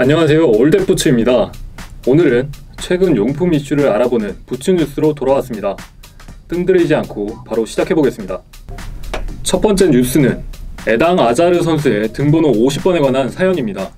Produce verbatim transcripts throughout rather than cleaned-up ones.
안녕하세요, 올댓부츠입니다. 오늘은 최근 용품 이슈를 알아보는 부츠 뉴스로 돌아왔습니다. 뜸들이지 않고 바로 시작해보겠습니다. 첫 번째 뉴스는 에당 아자르 선수의 등번호 오십 번에 관한 사연입니다.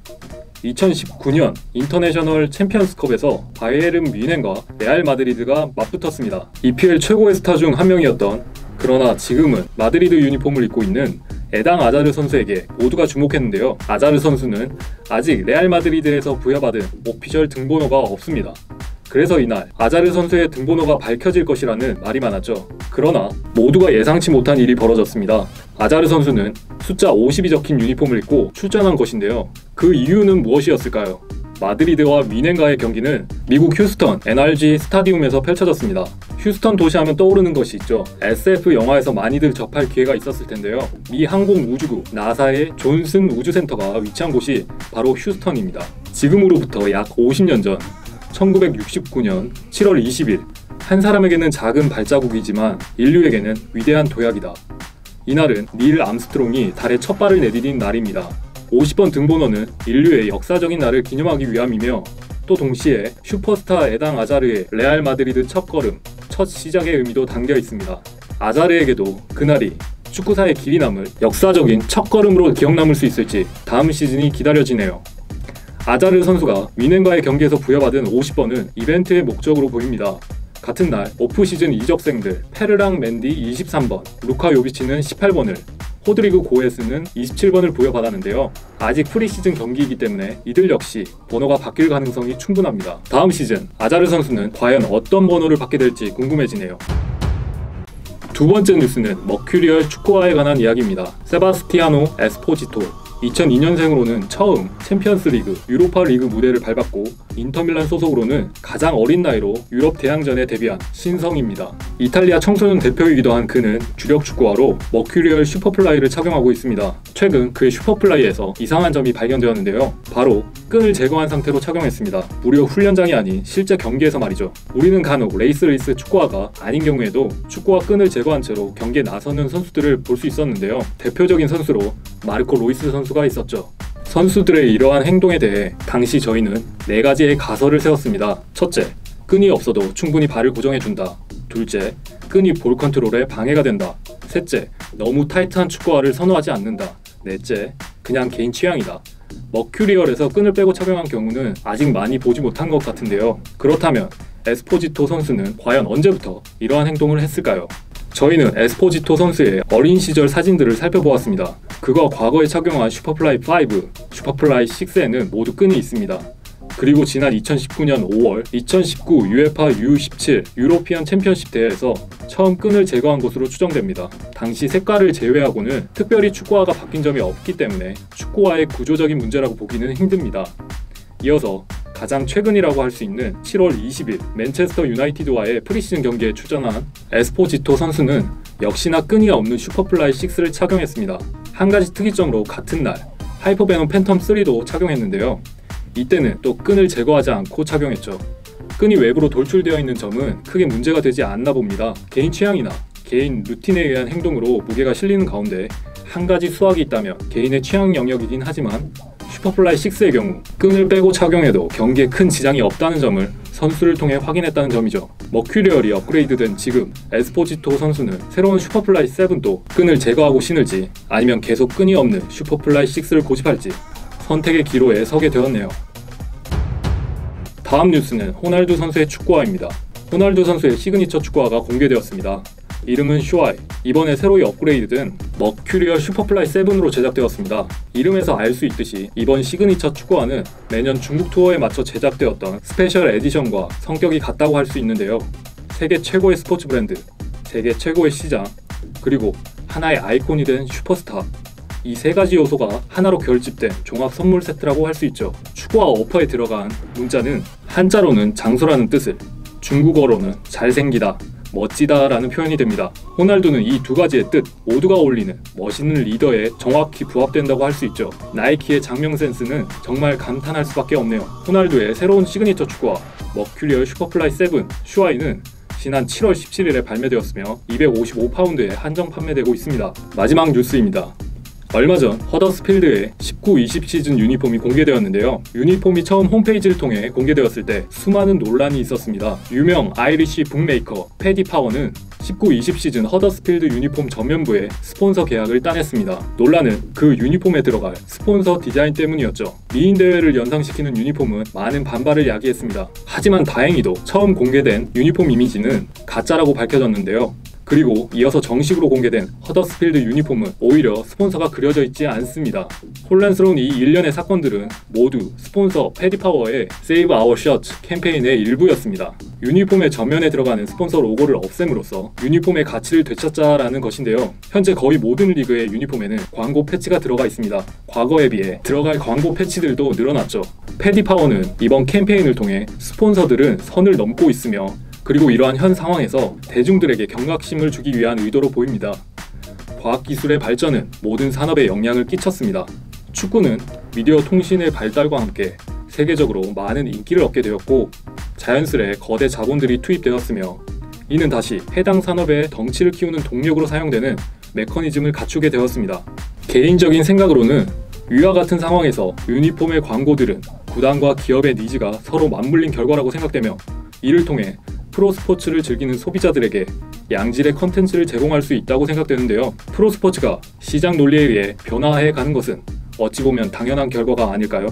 이천십구 년 인터내셔널 챔피언스컵에서 바이에른 뮌헨과 레알 마드리드가 맞붙었습니다. 이피엘 최고의 스타 중 한 명이었던, 그러나 지금은 마드리드 유니폼을 입고 있는 에당 아자르 선수에게 모두가 주목했는데요. 아자르 선수는 아직 레알 마드리드에서 부여받은 오피셜 등번호가 없습니다. 그래서 이날 아자르 선수의 등번호가 밝혀질 것이라는 말이 많았죠. 그러나 모두가 예상치 못한 일이 벌어졌습니다. 아자르 선수는 숫자 오십이 적힌 유니폼을 입고 출전한 것인데요. 그 이유는 무엇이었을까요? 마드리드와 뮌헨과의 경기는 미국 휴스턴 엔알지 스타디움에서 펼쳐졌습니다. 휴스턴 도시하면 떠오르는 것이 있죠. 에스에프 영화에서 많이들 접할 기회가 있었을 텐데요. 미 항공우주국 나사의 존슨 우주센터가 위치한 곳이 바로 휴스턴입니다. 지금으로부터 약 오십 년 전 천구백육십구 년 칠월 이십일, 한 사람에게는 작은 발자국이지만 인류에게는 위대한 도약이다. 이날은 닐 암스트롱이 달에 첫 발을 내디딘 날입니다. 오십 번 등번호는 인류의 역사적인 날을 기념하기 위함이며, 또 동시에 슈퍼스타 에당 아자르의 레알 마드리드 첫걸음, 첫 시작의 의미도 담겨 있습니다. 아자르에게도 그날이 축구사의 길이 남을 역사적인 첫걸음으로 기억남을 수 있을지 다음 시즌이 기다려지네요. 아자르 선수가 뮌헨과의 경기에서 부여받은 오십 번은 이벤트의 목적으로 보입니다. 같은 날 오프시즌 이적생들 페르랑 멘디 이십삼 번, 루카 요비치는 십팔 번을, 호드리그 고에스는 이십칠 번을 부여받았는데요. 아직 프리시즌 경기이기 때문에 이들 역시 번호가 바뀔 가능성이 충분합니다. 다음 시즌 아자르 선수는 과연 어떤 번호를 받게 될지 궁금해지네요. 두 번째 뉴스는 머큐리얼 축구화에 관한 이야기입니다. 세바스티아노 에스포지토, 이천이 년생으로는 처음 챔피언스 리그, 유로파 리그 무대를 밟았고, 인터밀란 소속으로는 가장 어린 나이로 유럽 대항전에 데뷔한 신성입니다. 이탈리아 청소년 대표이기도 한 그는 주력 축구화로 머큐리얼 슈퍼플라이를 착용하고 있습니다. 최근 그의 슈퍼플라이에서 이상한 점이 발견되었는데요. 바로 끈을 제거한 상태로 착용했습니다. 무려 훈련장이 아닌 실제 경기에서 말이죠. 우리는 간혹 레이스 레이스 축구화가 아닌 경우에도 축구화 끈을 제거한 채로 경기에 나서는 선수들을 볼 수 있었는데요. 대표적인 선수로 마르코 로이스 선수가 있었죠. 선수들의 이러한 행동에 대해 당시 저희는 네 가지의 가설을 세웠습니다. 첫째, 끈이 없어도 충분히 발을 고정해준다. 둘째, 끈이 볼 컨트롤에 방해가 된다. 셋째, 너무 타이트한 축구화를 선호하지 않는다. 넷째, 그냥 개인 취향이다. 머큐리얼에서 끈을 빼고 착용한 경우는 아직 많이 보지 못한 것 같은데요. 그렇다면 에스포지토 선수는 과연 언제부터 이러한 행동을 했을까요? 저희는 에스포지토 선수의 어린 시절 사진들을 살펴보았습니다. 그가 과거에 착용한 슈퍼플라이 오, 슈퍼플라이 육에는 모두 끈이 있습니다. 그리고 지난 이천십구 년 오월 이천십구 유에파 유 십칠 유로피언 챔피언십 대회에서 처음 끈을 제거한 것으로 추정됩니다. 당시 색깔을 제외하고는 특별히 축구화가 바뀐 점이 없기 때문에 축구화의 구조적인 문제라고 보기는 힘듭니다. 이어서 가장 최근이라고 할 수 있는 칠월 이십일 맨체스터 유나이티드와의 프리시즌 경기에 출전한 에스포지토 선수는 역시나 끈이 없는 슈퍼플라이 육를 착용했습니다. 한 가지 특이점으로 같은 날 하이퍼베논 팬텀 삼도 착용했는데요. 이때는 또 끈을 제거하지 않고 착용했죠. 끈이 외부로 돌출되어 있는 점은 크게 문제가 되지 않나 봅니다. 개인 취향이나 개인 루틴에 의한 행동으로 무게가 실리는 가운데 한 가지 수확이 있다면 개인의 취향 영역이긴 하지만 슈퍼플라이 육의 경우 끈을 빼고 착용해도 경기에 큰 지장이 없다는 점을 선수를 통해 확인했다는 점이죠. 머큐리얼이 업그레이드된 지금 에스포지토 선수는 새로운 슈퍼플라이 칠도 끈을 제거하고 신을지, 아니면 계속 끈이 없는 슈퍼플라이 육를 고집할지 선택의 기로에 서게 되었네요. 다음 뉴스는 호날두 선수의 축구화입니다. 호날두 선수의 시그니처 축구화가 공개되었습니다. 이름은 슈아이, 이번에 새로이 업그레이드된 머큐리얼 슈퍼플라이 칠로 제작되었습니다. 이름에서 알 수 있듯이 이번 시그니처 축구화는 매년 중국 투어에 맞춰 제작되었던 스페셜 에디션과 성격이 같다고 할 수 있는데요. 세계 최고의 스포츠 브랜드, 세계 최고의 시장, 그리고 하나의 아이콘이 된 슈퍼스타, 이 세 가지 요소가 하나로 결집된 종합 선물 세트라고 할 수 있죠. 축구화 어퍼에 들어간 문자는 한자로는 장수라는 뜻을, 중국어로는 잘생기다, 멋지다 라는 표현이 됩니다. 호날두는 이 두 가지의 뜻 모두가 어울리는 멋있는 리더에 정확히 부합된다고 할 수 있죠. 나이키의 장명 센스는 정말 감탄할 수밖에 없네요. 호날두의 새로운 시그니처 축구화 머큐리얼 슈퍼플라이 칠 슈아이는 지난 칠월 십칠일에 발매되었으며 이백오십오 파운드에 한정 판매되고 있습니다. 마지막 뉴스입니다. 얼마 전 허더스필드의 십구 이십 시즌 유니폼이 공개되었는데요. 유니폼이 처음 홈페이지를 통해 공개되었을 때 수많은 논란이 있었습니다. 유명 아이리시 북메이커 패디 파워는 십구 이십 시즌 허더스필드 유니폼 전면부에 스폰서 계약을 따냈습니다. 논란은 그 유니폼에 들어갈 스폰서 디자인 때문이었죠. 미인 대회를 연상시키는 유니폼은 많은 반발을 야기했습니다. 하지만 다행히도 처음 공개된 유니폼 이미지는 가짜라고 밝혀졌는데요. 그리고 이어서 정식으로 공개된 허더스필드 유니폼은 오히려 스폰서가 그려져 있지 않습니다. 혼란스러운 이 일련의 사건들은 모두 스폰서 패디파워의 세이브 아워 셔츠 캠페인의 일부였습니다. 유니폼의 전면에 들어가는 스폰서 로고를 없앰으로써 유니폼의 가치를 되찾자라는 것인데요. 현재 거의 모든 리그의 유니폼에는 광고 패치가 들어가 있습니다. 과거에 비해 들어갈 광고 패치들도 늘어났죠. 패디파워는 이번 캠페인을 통해 스폰서들은 선을 넘고 있으며 그리고 이러한 현 상황에서 대중들에게 경각심을 주기 위한 의도로 보입니다. 과학기술의 발전은 모든 산업에 영향을 끼쳤습니다. 축구는 미디어 통신의 발달과 함께 세계적으로 많은 인기를 얻게 되었고 자연스레 거대 자본들이 투입되었으며 이는 다시 해당 산업의 덩치를 키우는 동력으로 사용되는 메커니즘을 갖추게 되었습니다. 개인적인 생각으로는 위와 같은 상황에서 유니폼의 광고들은 구단과 기업의 니즈가 서로 맞물린 결과라고 생각되며 이를 통해 프로스포츠를 즐기는 소비자들에게 양질의 컨텐츠를 제공할 수 있다고 생각되는데요. 프로스포츠가 시장 논리에 의해 변화해 가는 것은 어찌 보면 당연한 결과가 아닐까요?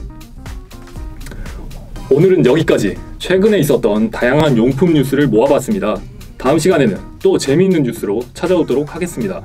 오늘은 여기까지 최근에 있었던 다양한 용품 뉴스를 모아봤습니다. 다음 시간에는 또 재미있는 뉴스로 찾아오도록 하겠습니다.